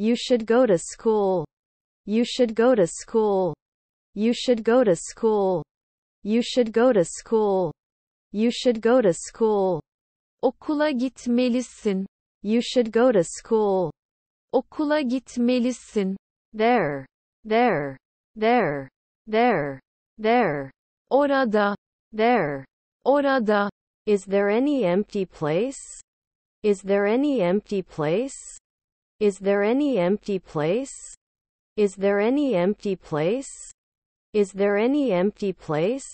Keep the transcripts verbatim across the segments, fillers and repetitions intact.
You should go to school. You should go to school. You should go to school. You should go to school. You should go to school. Okula gitmelisin. You should go to school. Okula gitmelisin. There, there, there, there, there. Orada, there, orada. Is there any empty place? Is there any empty place? Is there any empty place? Is there any empty place? Is there any empty place?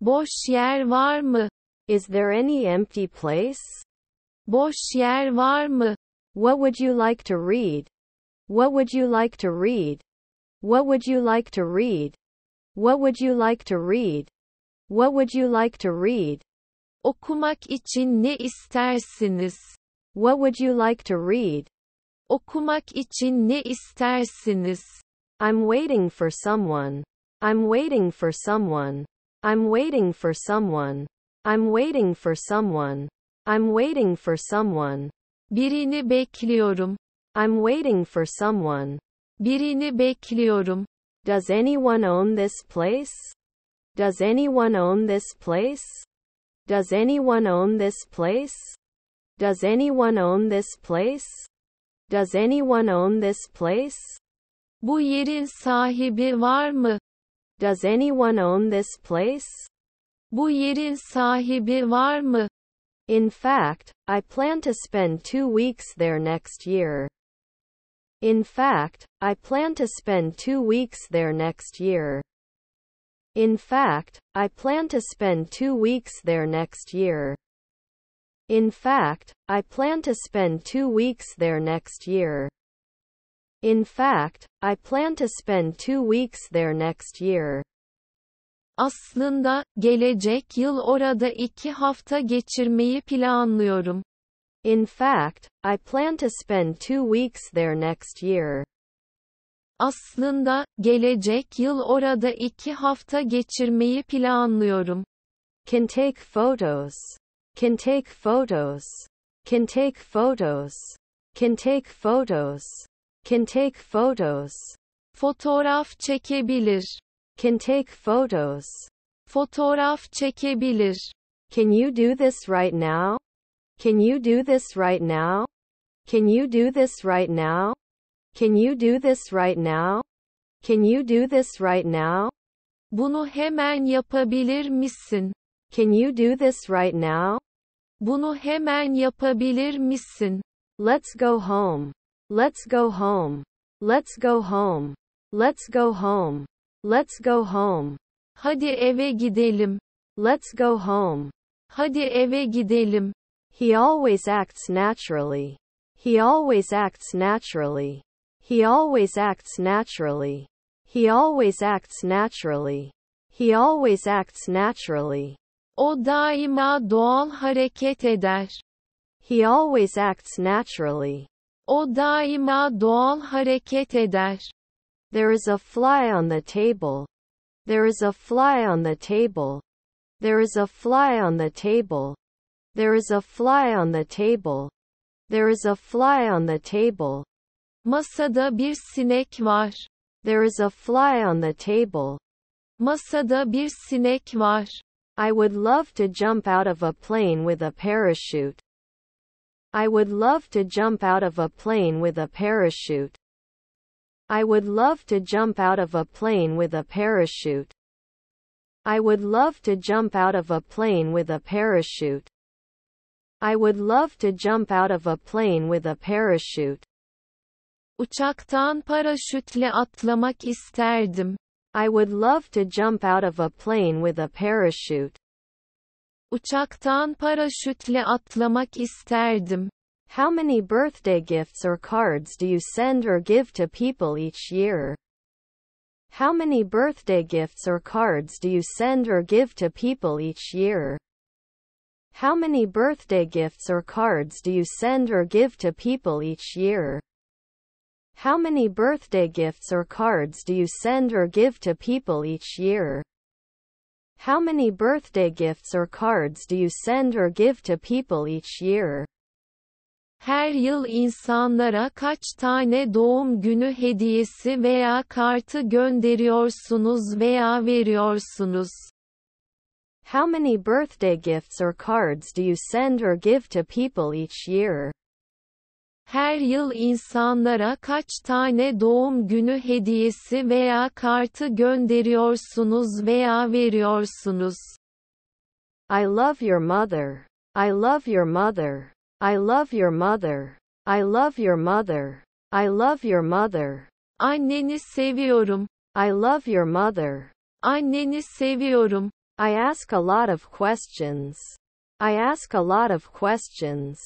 Boş yer var mı? Is there any empty place? Boş yer var mı? What would you like to read? What would you like to read? What would you like to read? What would you like to read? What would you like to read? Okumak için ne istersiniz? What would you like to read? Okumak için ne istersiniz? I'm waiting for someone. I'm waiting for someone. I'm waiting for someone. I'm waiting for someone. I'm waiting for someone. Birini bekliyorum. I'm waiting for someone. Birini bekliyorum. Does anyone own this place? Does anyone own this place? Does anyone own this place? Does anyone own this place? Does anyone own this place? Bu yerin sahibi var mı? Does anyone own this place? Bu yerin sahibi var mı? In fact, I plan to spend two weeks there next year. In fact, I plan to spend two weeks there next year. In fact, I plan to spend two weeks there next year. In fact, I plan to spend two weeks there next year. In fact, I plan to spend two weeks there next year. Aslında, gelecek yıl orada iki hafta geçirmeyi planlıyorum. In fact, I plan to spend two weeks there next year. Aslında, gelecek yıl orada iki hafta geçirmeyi planlıyorum. Can take photos. Can take photos. Can take photos. Can take photos. Can take photos. Fotoğraf çekebilir. Can take photos. Fotoğraf çekebilir. Can you do this right now? Can you do this right now? Can you do this right now? Can you do this right now? Can you do this right now? Bunu hemen yapabilir misin? Can you do this right now? Bunu hemen yapabilir misin? Let's go home. Let's go home. Let's go home. Let's go home. Let's go home. Hadi eve gidelim. Let's go home. Hadi eve gidelim. He always acts naturally. He always acts naturally. He always acts naturally. He always acts naturally. He always acts naturally. O daima doğal hareket eder. He always acts naturally. O daima doğal hareket eder. There is a fly on the table. There is a fly on the table. There is a fly on the table. There is a fly on the table. There is a fly on the table. Masada bir sinek var. There is a fly on the table. Masada bir sinek var. I would love to jump out of a plane with a parachute. I would love to jump out of a plane with a parachute. I would love to jump out of a plane with a parachute. I would love to jump out of a plane with a parachute. I would love to jump out of a plane with a parachute. Uçaktan paraşütle atlamak isterdim. I would love to jump out of a plane with a parachute. Uçaktan paraşütle atlamak isterdim. How many birthday gifts or cards do you send or give to people each year? How many birthday gifts or cards do you send or give to people each year? How many birthday gifts or cards do you send or give to people each year? How many birthday gifts or cards do you send or give to people each year? How many birthday gifts or cards do you send or give to people each year? Her yıl insanlara kaç tane doğum günü hediyesi veya kartı gönderiyorsunuz veya veriyorsunuz? How many birthday gifts or cards do you send or give to people each year? Her yıl insanlara kaç tane doğum günü hediyesi veya kartı gönderiyorsunuz veya veriyorsunuz? I love your mother. I love your mother. I love your mother. I love your mother. I love your mother. Anneni seviyorum. I love your mother. Anneni seviyorum. I ask a lot of questions. I ask a lot of questions.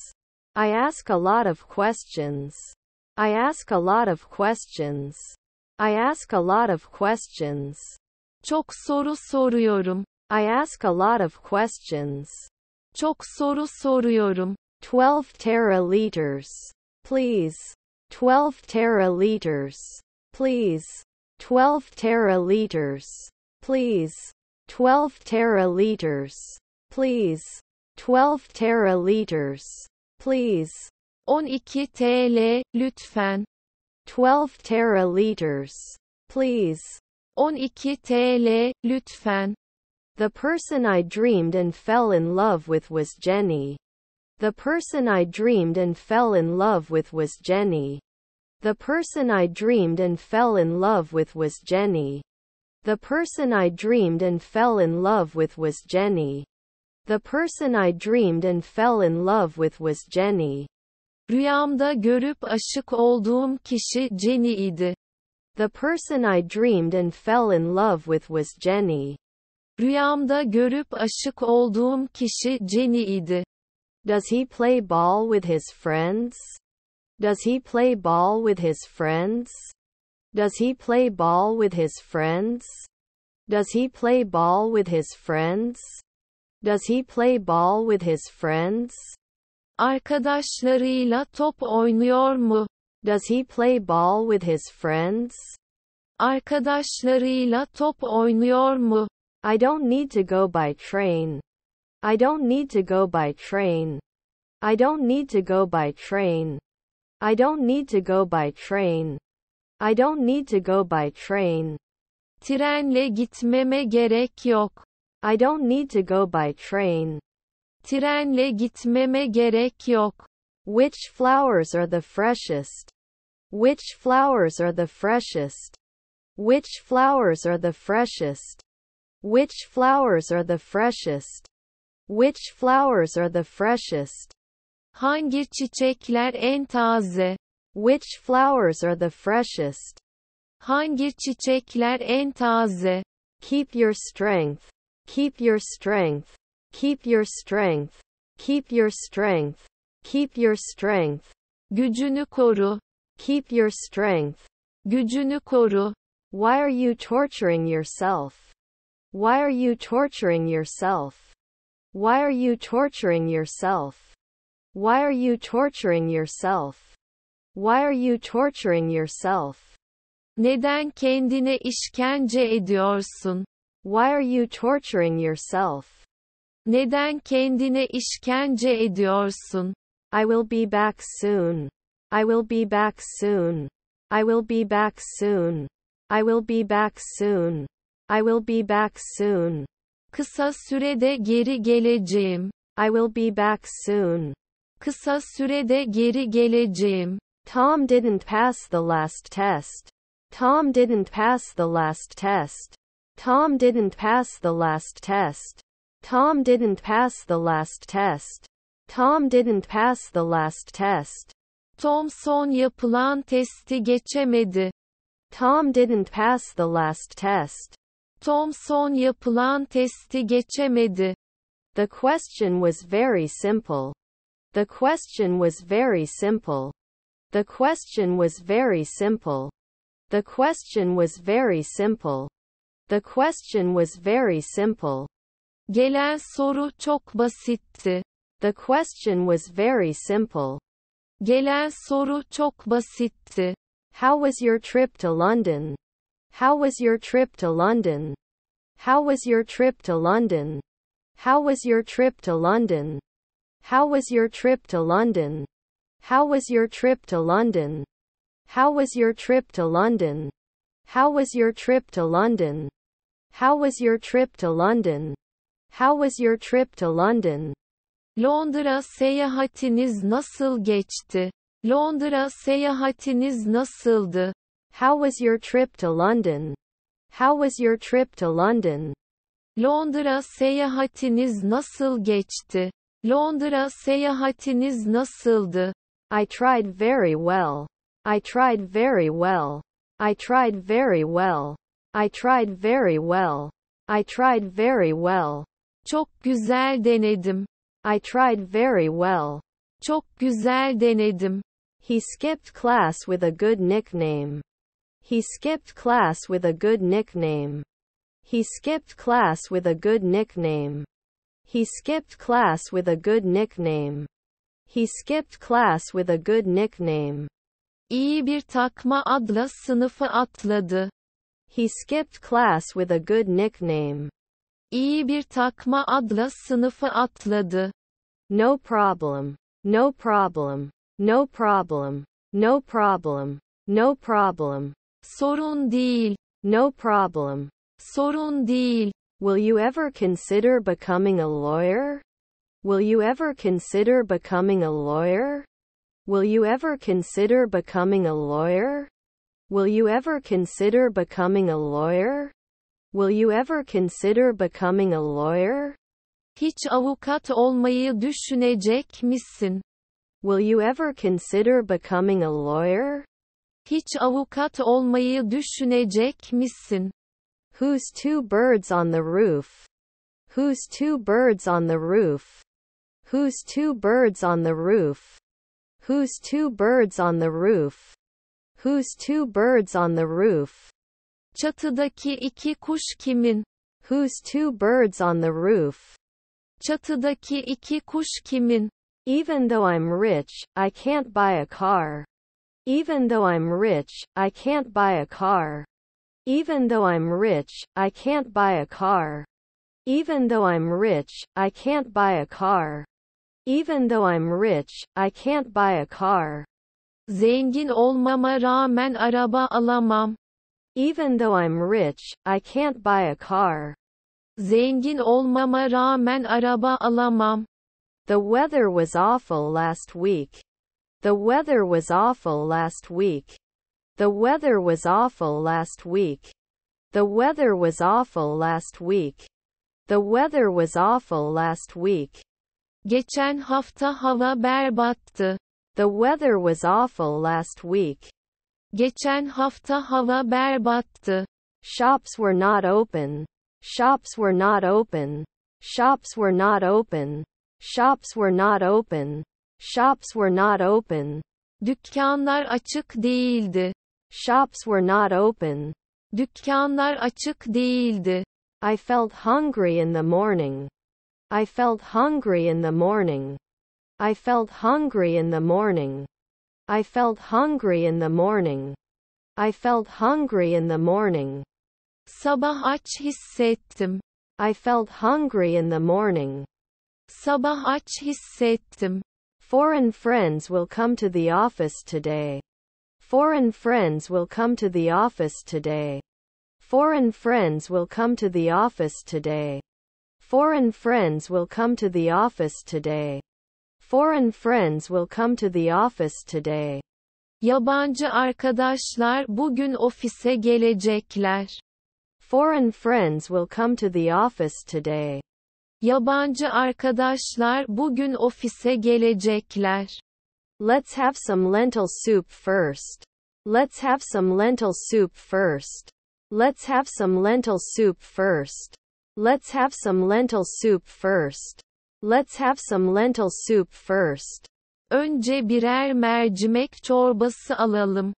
I ask a lot of questions. I ask a lot of questions. I ask a lot of questions. Çok soru soruyorum. I ask a lot of questions. Çok soru soruyorum. twelve teraliters, please. twelve teraliters, please. twelve teraliters, please. twelve teraliters, please. twelve teraliters, please. on iki T L, lütfen. twelve teraliters, please. on iki T L, lütfen. The person I dreamed and fell in love with was Jenny. The person I dreamed and fell in love with was Jenny. The person I dreamed and fell in love with was Jenny. The person I dreamed and fell in love with was Jenny. The person I dreamed and fell in love with was Jenny. Rüyamda görüp aşık olduğum kişi Jenny idi. The person I dreamed and fell in love with was Jenny. Rüyamda görüp aşık olduğum kişi Jenny idi. Does he play ball with his friends? Does he play ball with his friends? Does he play ball with his friends? Does he play ball with his friends? Does he play ball with his friends? Arkadaşlarıyla top oynuyor mu? Does he play ball with his friends? Arkadaşlarıyla top oynuyor mu? I don't need to go by train. I don't need to go by train. I don't need to go by train. I don't need to go by train. I don't need to go by train. Trenle gitmeme gerek yok. I don't need to go by train. Trenle gitmeme gerek yok. Which flowers are the freshest? Which flowers are the freshest? Which flowers are the freshest? Which flowers are the freshest? Which flowers are the freshest? Hangi çiçekler en taze? Which flowers are the freshest? Hangi çiçekler en taze? Keep your strength. Keep your strength. Keep your strength. Keep your strength. Keep your strength. Gücünü koru. Keep your strength. Gücünü koru. Why are you torturing yourself? Why are you torturing yourself? Why are you torturing yourself? Why are you torturing yourself? Why are you torturing yourself? Neden kendine işkence ediyorsun? Why are you torturing yourself? Neden kendine işkence ediyorsun? I will be back soon. I will be back soon. I will be back soon. I will be back soon. I will be back soon. Kısa sürede geri geleceğim. I will be back soon. Kısa sürede geri geleceğim. Tom didn't pass the last test. Tom didn't pass the last test. Tom didn't pass the last test. Tom didn't pass the last test. Tom didn't pass the last test. Tom son yapılan testi geçemedi. Tom didn't pass the last test. Tom son yapılan testi geçemedi. The question was very simple. The question was very simple. The question was very simple. The question was very simple. The question was very simple. Gelen soru çok basitti. The question was very simple. Gelen soru çok basitti. How was your trip to London? How was your trip to London? How was your trip to London? How was your trip to London? How was your trip to London? How was your trip to London? How was your trip to London? How was your trip to London? How was your trip to London? How was your trip to London? Londra seyahatiniz nasıl geçti? Londra seyahatiniz nasıldı? How was your trip to London? How was your trip to London? Londra seyahatiniz nasıl geçti? Londra seyahatiniz nasıldı? I tried very well. I tried very well. I tried very well. I tried very well. I tried very well. Çok güzel denedim. I tried very well. Çok güzel denedim. He skipped class with a good nickname. He skipped class with a good nickname. He skipped class with a good nickname. He skipped class with a good nickname. He skipped class with a good nickname. İyi bir takma adla sınıfı atladı. He skipped class with a good nickname. İyi bir takma adla sınıfı atladı. No problem. No problem. No problem. No problem. No problem. Sorun değil. No problem. Sorun değil. Will you ever consider becoming a lawyer? Will you ever consider becoming a lawyer? Will you ever consider becoming a lawyer? Will you ever consider becoming a lawyer? Will you ever consider becoming a lawyer? Hiç avukat olmayı düşünecek misin? Will you ever consider becoming a lawyer? Hiç avukat olmayı düşünecek misin? Who's two birds on the roof? Who's two birds on the roof? Who's two birds on the roof? Who's two birds on the roof? Who's two birds on the roof? Çatıdaki iki kuş kimin? Who's two birds on the roof? Çatıdaki iki kuş kimin? Even though I'm rich, I can't buy a car. Even though I'm rich, I can't buy a car. Even though I'm rich, I can't buy a car. Even though I'm rich, I can't buy a car. Even though I'm rich, I can't buy a car. Zengin olmama rağmen araba alamam. Even though I'm rich, I can't buy a car. Zengin olmama rağmen araba alamam. The weather was awful last week. The weather was awful last week. The weather was awful last week. The weather was awful last week. The weather was awful last week. Geçen hafta hava berbattı. The weather was awful last week. Geçen hafta hava berbattı. Shops were not open. Shops were not open. Shops were not open. Shops were not open. Shops were not open. Dükkanlar açık değildi. Shops were not open. Dükkanlar açık değildi. I felt hungry in the morning. I felt hungry in the morning. I felt hungry in the morning. I felt hungry in the morning. I felt hungry in the morning. Sabah aç hissettim. I felt hungry in the morning. Sabah aç hissettim. Foreign friends will come to the office today. Foreign friends will come to the office today. Foreign friends will come to the office today. Foreign friends will come to the office today. Foreign friends will come to the office today. Yabancı arkadaşlar bugün ofise gelecekler. Foreign friends will come to the office today. Yabancı arkadaşlar bugün ofise gelecekler. Let's have some lentil soup first. Let's have some lentil soup first. Let's have some lentil soup first. Let's have some lentil soup first. Let's have some lentil soup first. Önce birer mercimek çorbası alalım.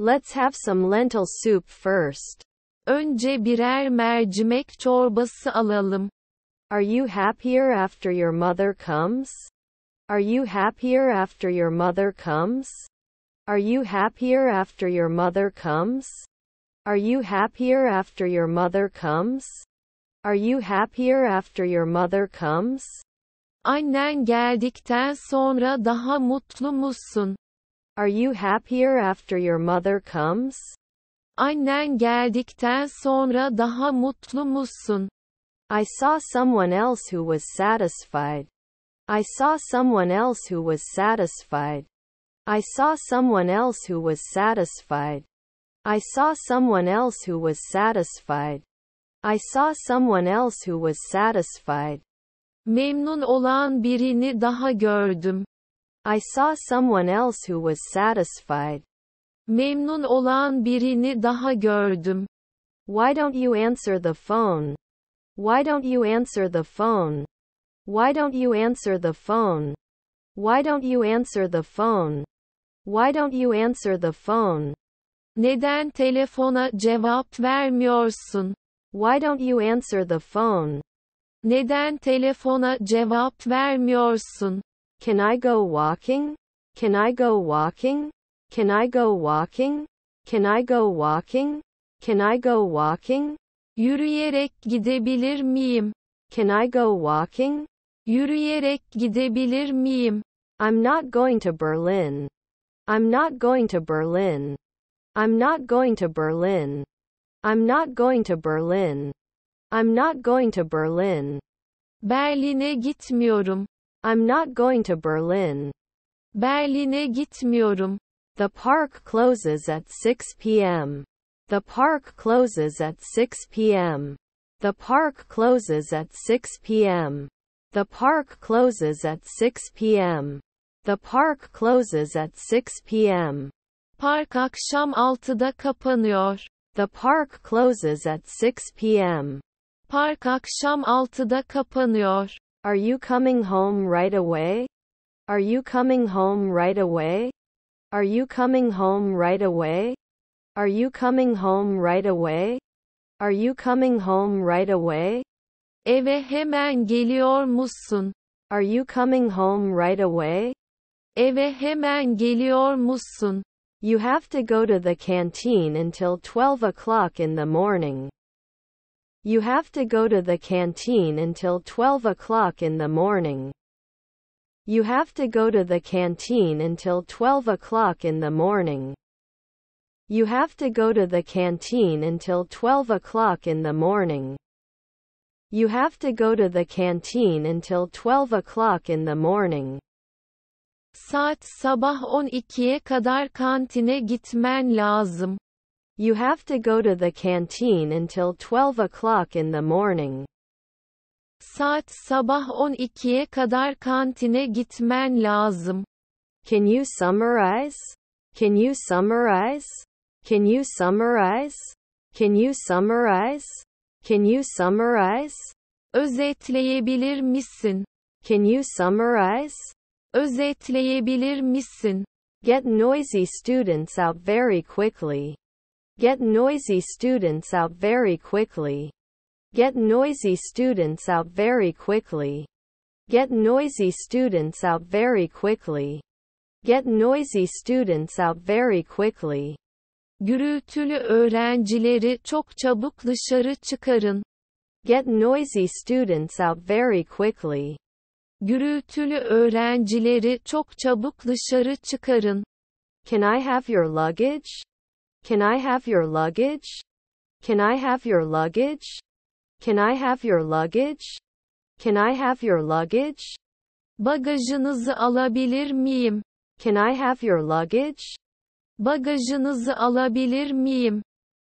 Let's have some lentil soup first. Önce birer mercimek çorbası alalım. Are you happier after your mother comes? Are you happier after your mother comes? Are you happier after your mother comes? Are you happier after your mother comes? Are you happier after your mother comes? Annen geldikten sonra daha mutlu musun? Are you happier after your mother comes? Annen geldikten sonra daha mutlu musun? I saw someone else who was satisfied. I saw someone else who was satisfied. I saw someone else who was satisfied. I saw someone else who was satisfied. I saw someone else who was satisfied. Memnun olan birini daha gördüm. I saw someone else who was satisfied. Memnun olan birini daha gördüm. Why don't you answer the phone? Why don't you answer the phone? Why don't you answer the phone? Why don't you answer the phone? Why don't you answer the phone? Neden telefona cevap vermiyorsun? Why don't you answer the phone? Neden telefona cevap vermiyorsun? Can I go walking? Can I go walking? Can I go walking? Can I go walking? Can I go walking? Yürüyerek gidebilir miyim? Can I go walking? Yürüyerek gidebilir miyim? I'm not going to Berlin. I'm not going to Berlin. I'm not going to Berlin. I'm not going to Berlin. I'm not going to Berlin. Berlin'e gitmiyorum. I'm not going to Berlin. Berlin'e gitmiyorum. The park closes at six p m The park closes at six p m The park closes at six p m The park closes at six p m The park closes at six p m Park akşam altıda kapanıyor. The park closes at six p m Park akşam altıda kapanıyor. Are you coming home right away? Are you coming home right away? Are you coming home right away? Are you coming home right away? Are you coming home right away? Eve hemen geliyor musun? Are you coming home right away? Eve hemen geliyor musun? You have to go to the canteen until twelve o'clock in the morning. You have to go to the canteen until twelve o'clock in the morning. You have to go to the canteen until twelve o'clock in the morning. You have to go to the canteen until twelve o'clock in the morning. You have to go to the canteen until twelve o'clock in the morning. Saat sabah on ikiye kadar kantine gitmen lazım. You have to go to the canteen until twelve o'clock in the morning. Saat sabah on ikiye kadar kantine gitmen lazım. Can you summarize? Can you summarize? Can you summarize? Can you summarize? Can you summarize? Özetleyebilir misin? Can you summarize? Özetleyebilir misin? Get noisy students out very quickly. Get noisy students out very quickly. Get noisy students out very quickly. Get noisy students out very quickly. Get noisy students out very quickly. Gürültülü öğrencileri çok çabuk dışarı çıkarın. Get noisy students out very quickly. Gürültülü öğrencileri çok çabuk dışarı çıkarın. Can I have your luggage? Can I have your luggage? Can I have your luggage? Can I have your luggage? Can I have your luggage? Bagajınızı alabilir miyim? Can I have your luggage? Bagajınızı alabilir miyim?